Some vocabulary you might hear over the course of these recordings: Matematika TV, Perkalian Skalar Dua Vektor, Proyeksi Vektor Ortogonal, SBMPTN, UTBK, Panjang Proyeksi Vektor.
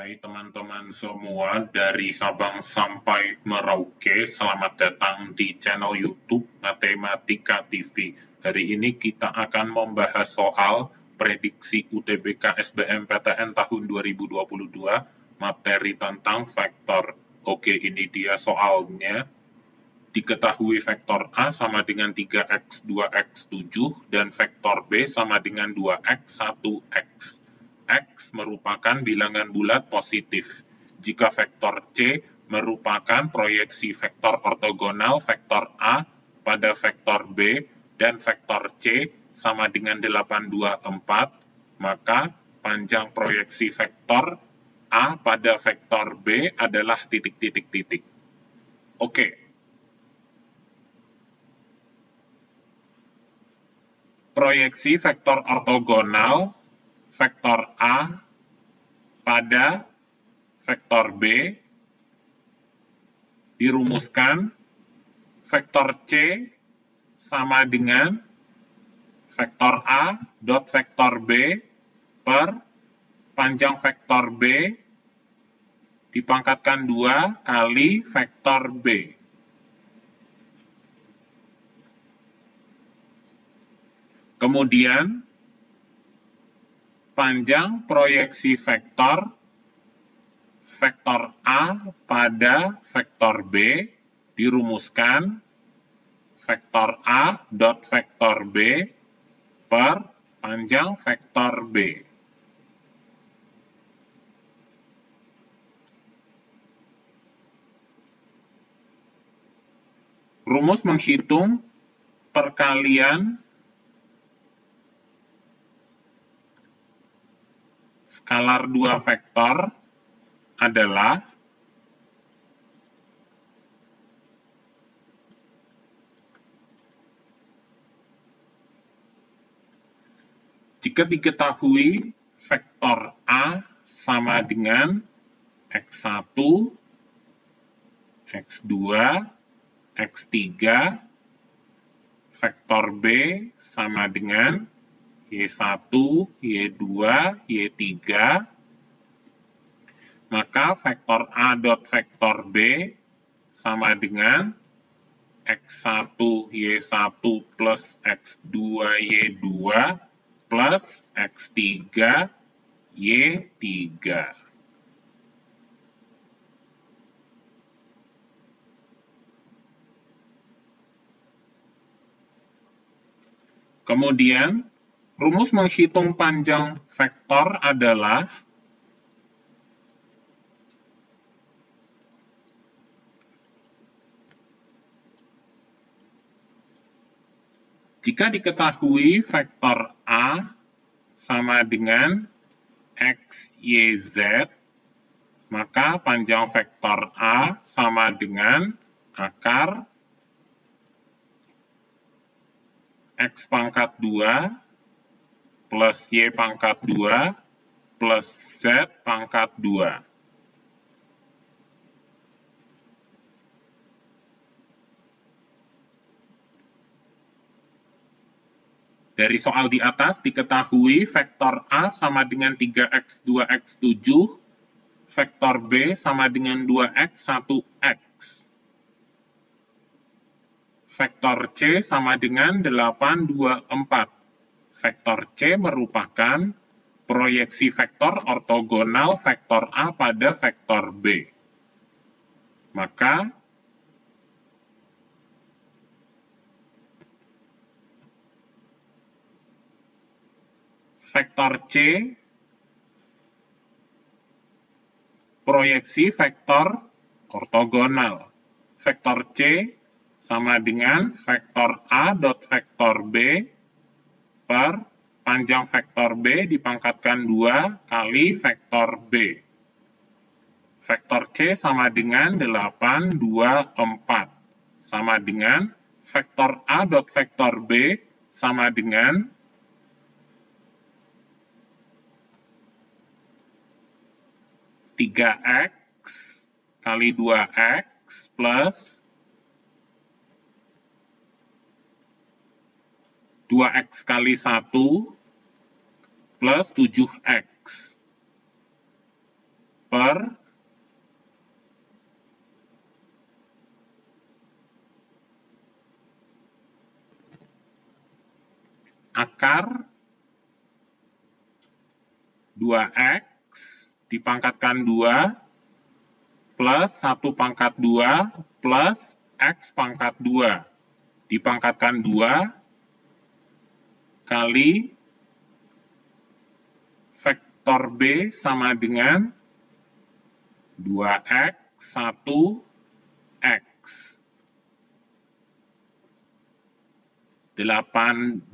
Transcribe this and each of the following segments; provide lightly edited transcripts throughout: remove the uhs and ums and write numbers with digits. Hai teman-teman semua dari Sabang sampai Merauke, selamat datang di channel YouTube Matematika TV. Hari ini kita akan membahas soal prediksi UTBK SBMPTN tahun 2022, materi tentang vektor. Oke, ini dia soalnya. Diketahui vektor A sama dengan 3x, 2x, 7, dan vektor B sama dengan 2x, 1x. X merupakan bilangan bulat positif. Jika vektor C merupakan proyeksi vektor ortogonal vektor A pada vektor B dan vektor C sama dengan 824, maka panjang proyeksi vektor A pada vektor B adalah titik-titik-titik. Oke. Proyeksi vektor ortogonal vektor A pada vektor B dirumuskan vektor C sama dengan vektor A dot vektor B per panjang vektor B dipangkatkan 2 kali vektor B. Kemudian panjang proyeksi vektor A pada vektor B dirumuskan vektor A dot vektor B per panjang vektor B. Rumus menghitung perkalian skalar dua vektor adalah jika diketahui vektor A sama dengan X1, X2, X3, vektor B sama dengan Y1, Y2, Y3, maka vektor A dot vektor B sama dengan X1, Y1 plus X2, Y2 plus X3, Y3. Kemudian, rumus menghitung panjang vektor adalah jika diketahui vektor A sama dengan X, Y, Z, maka panjang vektor A sama dengan akar X pangkat 2 plus Y pangkat 2, plus Z pangkat 2. Dari soal di atas, diketahui vektor A sama dengan 3X, 2X, 7, vektor B sama dengan 2X, 1X. Vektor C sama dengan 8, 2, 4. Vektor C merupakan proyeksi vektor ortogonal vektor A pada vektor B. Maka vektor C proyeksi vektor ortogonal. Vektor C sama dengan vektor A dot vektor B per panjang vektor B dipangkatkan 2 kali vektor B. Vektor C sama dengan 8, 2, 4. Sama dengan vektor A dot vektor B sama dengan (3x) kali 2x plus 2x kali 1 plus 7x per besar akar 2x dipangkatkan 2 plus 1 pangkat 2 plus x pangkat 2 dipangkatkan 2 kali vektor B sama dengan 2x 1x. 824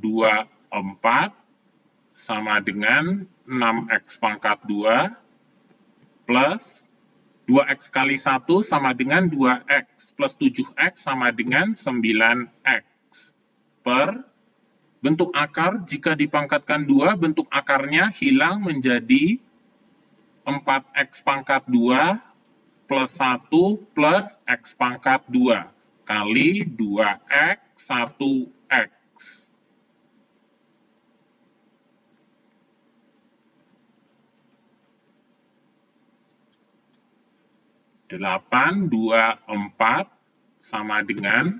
sama dengan 6x pangkat 2 plus 2x kali 1 sama dengan 2x plus 7x sama dengan 9x per bentuk akar. Jika dipangkatkan 2, bentuk akarnya hilang menjadi 4x pangkat 2 plus 1 plus x pangkat 2 kali 2x 1x. Delapan, 2, 4 sama dengan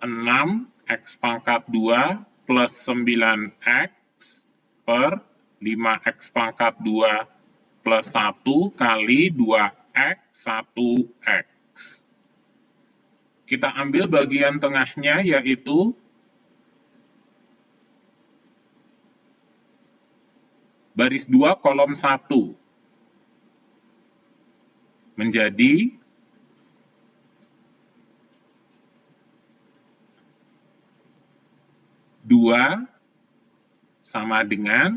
6x pangkat 2 plus 9x per 5x pangkat 2 plus 1 kali 2x 1x. Kita ambil bagian tengahnya yaitu baris 2 kolom 1. Menjadi 2 sama dengan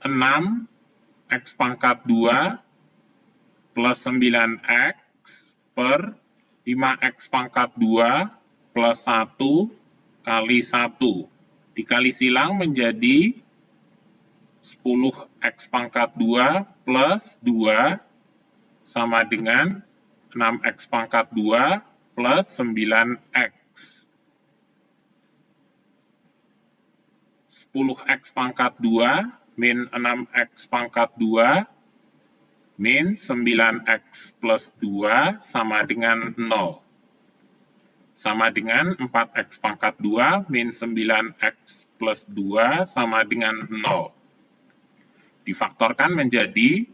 6x pangkat 2 plus 9x per 5x pangkat 2 plus 1 kali 1. Dikali silang menjadi 10x pangkat 2 plus 2 sama dengan 6x pangkat 2 plus 9x. 10x pangkat 2 min 6x pangkat 2 min 9x plus 2 sama dengan 0. Sama dengan 4x pangkat 2 min 9x plus 2 sama dengan 0. Difaktorkan menjadi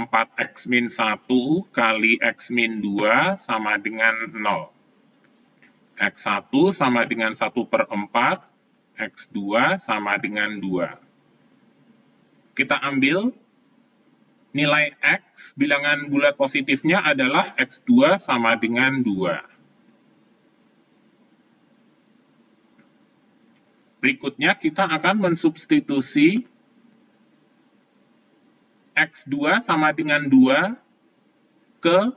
4x min 1 kali x min 2 sama dengan 0. x1 sama dengan 1/4, x2 sama dengan 2. Kita ambil nilai x, bilangan bulat positifnya adalah x2 sama dengan 2. Berikutnya kita akan mensubstitusi x2 sama dengan 2 ke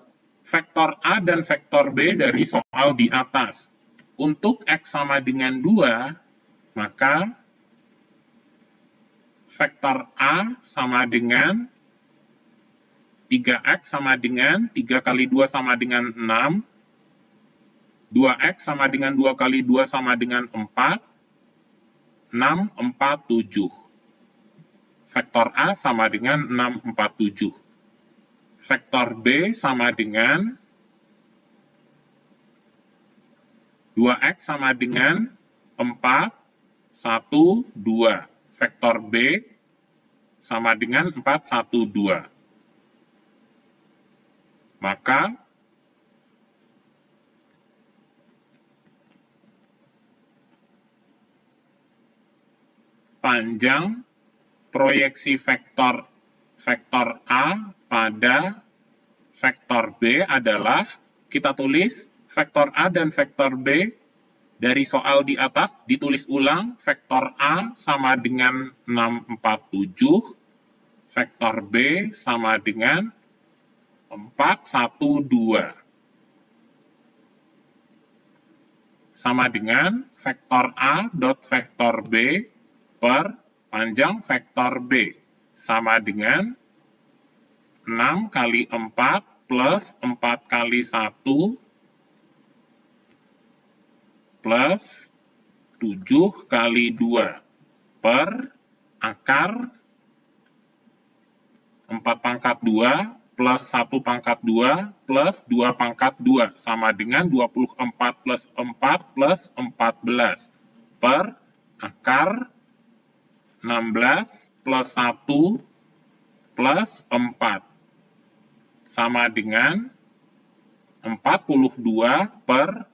vektor A dan vektor B dari soal di atas. Untuk x sama dengan 2, maka vektor A sama dengan 3x sama dengan 3 kali 2 sama dengan 6, 2x sama dengan 2 kali 2 sama dengan 4, 6, 4, 7. Vektor A sama dengan 6, 4, 7. Vektor B sama dengan 2x sama dengan 4, 1, 2. Vektor B sama dengan 4, 1, 2. Maka panjang proyeksi vektor A pada vektor B adalah, kita tulis vektor A dan vektor B dari soal di atas, ditulis ulang, vektor A sama dengan 6, 4, 7, vektor B sama dengan 4, 1, 2. Sama dengan vektor A dot vektor B per panjang vektor B sama dengan 6 kali 4 plus 4 kali 1 plus 7 kali 2 per akar 4 pangkat 2 plus 1 pangkat 2 plus 2 pangkat 2 sama dengan 24 plus 4 plus 14 per akar 16 plus 1 plus 4 sama dengan 42 per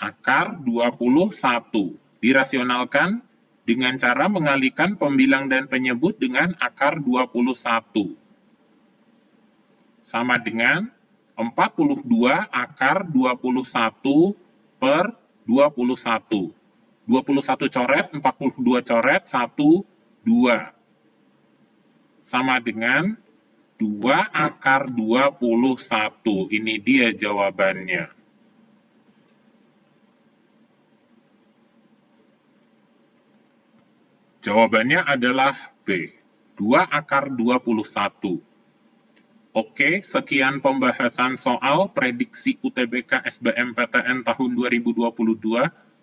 akar 21. Dirasionalkan dengan cara mengalihkan pembilang dan penyebut dengan akar 21. Sama dengan 42 akar 21 per 21. 21 coret, 42 coret, 1, 2. Sama dengan 2 akar 21. Ini dia jawabannya. Jawabannya adalah B, 2 akar 21. Oke, sekian pembahasan soal prediksi UTBK SBMPTN tahun 2022,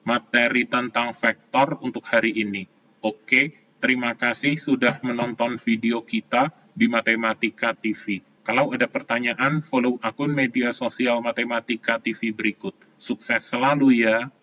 materi tentang vektor untuk hari ini. Oke, terima kasih sudah menonton video kita di Matematika TV. Kalau ada pertanyaan, follow akun media sosial Matematika TV berikut. Sukses selalu ya!